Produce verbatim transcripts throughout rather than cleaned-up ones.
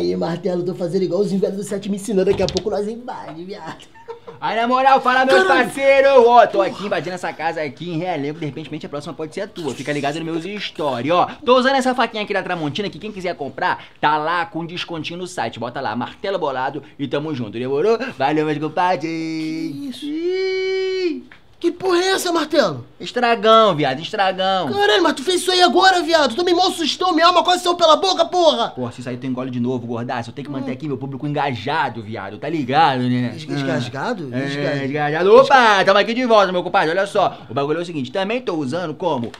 Aí, martelo, tô fazendo igual os invedos do sete me ensinando. Daqui a pouco nós invadimos, viado. Aí, na moral, fala, meus parceiros. Ó, tô aqui invadindo essa casa aqui em Realengo. De repente, a próxima pode ser a tua. Fica ligado nos meus stories, ó. Tô usando essa faquinha aqui da Tramontina, que quem quiser comprar, tá lá com descontinho no site. Bota lá, martelo bolado e tamo junto. Demorou? Valeu, meus compadres. Que isso? Ih. Que porra é essa, martelo? Estragão, viado, estragão. Caralho, mas tu fez isso aí agora, viado. Tu me mó sustão, minha alma quase saiu pela boca, porra. Porra, se sair tu engole de novo, gordaço. Eu tenho que manter hum. aqui meu público engajado, viado. Tá ligado, né? Desgasgado? Ah. É, desgasgado. Opa, tamo aqui de volta, meu compadre. Olha só, o bagulho é o seguinte. Também tô usando como...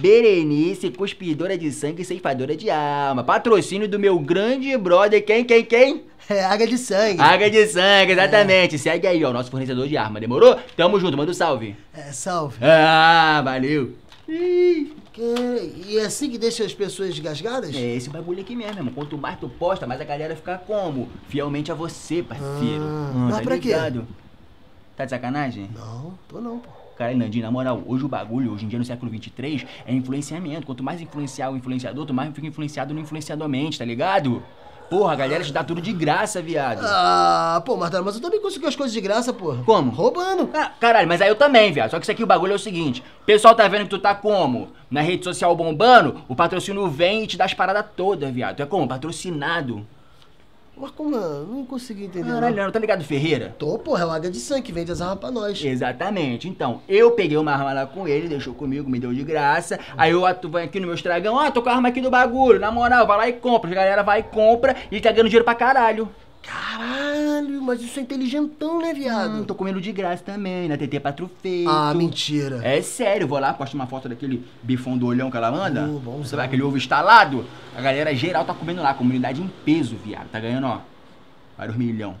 Berenice, cuspidora de sangue e ceifadora de alma. Patrocínio do meu grande brother, quem, quem, quem? É, Águia de Sangue. Águia de Sangue, exatamente. É. Segue aí, ó, nosso fornecedor de arma, demorou? Tamo junto, manda um salve. É, salve. Ah, valeu. Ih. Que... E é assim que deixa as pessoas desgasgadas? É esse bagulho aqui mesmo, irmão. Quanto mais tu posta, mais a galera fica como? Fielmente a você, parceiro. Ah, hum, mas tá pra ligado? Quê? Tá de sacanagem? Não, tô não, pô. Cara, Nandinho, na moral, hoje o bagulho, hoje em dia no século vinte e três, é influenciamento. Quanto mais influenciar o influenciador, tu mais fica influenciado no influenciadormente, tá ligado? Porra, a galera te dá tudo de graça, viado. Ah, pô, Martelo, mas eu também consigo as coisas de graça, porra. Como? Roubando. Ah, caralho, mas aí eu também, viado. Só que isso aqui, o bagulho é o seguinte. O pessoal tá vendo que tu tá como? Na rede social bombando, o patrocínio vem e te dá as paradas todas, viado. Tu é como? Patrocinado. Mas como? Não consegui entender. Caralho, não. Não tá ligado, Ferreira? Tô, porra, é o Águia de Sangue que vende as armas pra nós. Exatamente. Então, eu peguei uma arma lá com ele, deixou comigo, me deu de graça. Aí eu venho aqui no meu estragão, ó, ah, tô com a arma aqui do bagulho. Na moral, vai lá e compra. A galera vai e compra e tá ganhando dinheiro pra caralho. Caralho, mas isso é inteligentão, né, viado? Hum, tô comendo de graça também, na T T Patro Feito. Ah, mentira. É sério, vou lá, posto uma foto daquele bifão do olhão que ela manda. Uh, bom, sabe, aquele ovo instalado. A galera geral tá comendo lá, a comunidade em peso, viado. Tá ganhando, ó, vários milhão.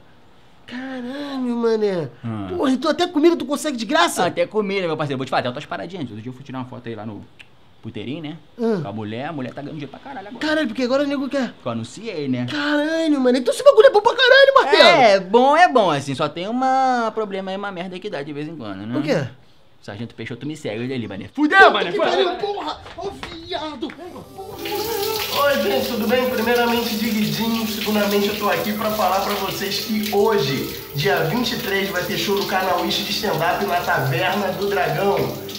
Caralho, mané. Hum. Porra, então até comida tu consegue de graça? Ah, até comida, meu parceiro. Vou te falar, eu tô as paradinhas. Outro dia eu fui tirar uma foto aí lá no... Puteirinho, né? Hum. Com a mulher, a mulher tá ganhando dinheiro pra caralho agora. Caralho, porque agora o nego quer. Eu anunciei, né? Caralho, mano. Então esse bagulho é bom pra caralho, Martelo. É, bom é bom, assim. Só tem uma problema aí, uma merda que dá de vez em quando, né? O quê? O Sargento Peixoto me segue, olha ali, mané. Fudeu, mané. Que pariu, porra! Ô, viado! Oi, gente, tudo bem? Primeiramente, Diguidinho. Segundamente, eu tô aqui pra falar pra vocês que hoje, dia vinte e três, vai ter show do Canal Ixi de stand-up na Taverna do Dragão,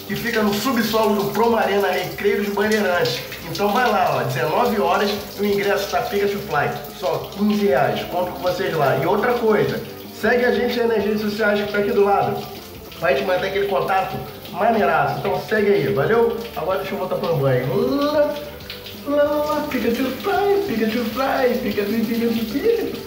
que fica no subsolo do Promo Arena Recreio de Bandeirantes. Então vai lá, ó, dezenove horas, e o ingresso tá Pega Supply, só quinze reais, conto com vocês lá. E outra coisa, segue a gente aí nas redes sociais que tá aqui do lado, vai te manter aquele contato maneiraço, então segue aí, valeu? Agora deixa eu voltar pro banho. Pega Supply, Pega Supply, Pega Supply, Pega Supply.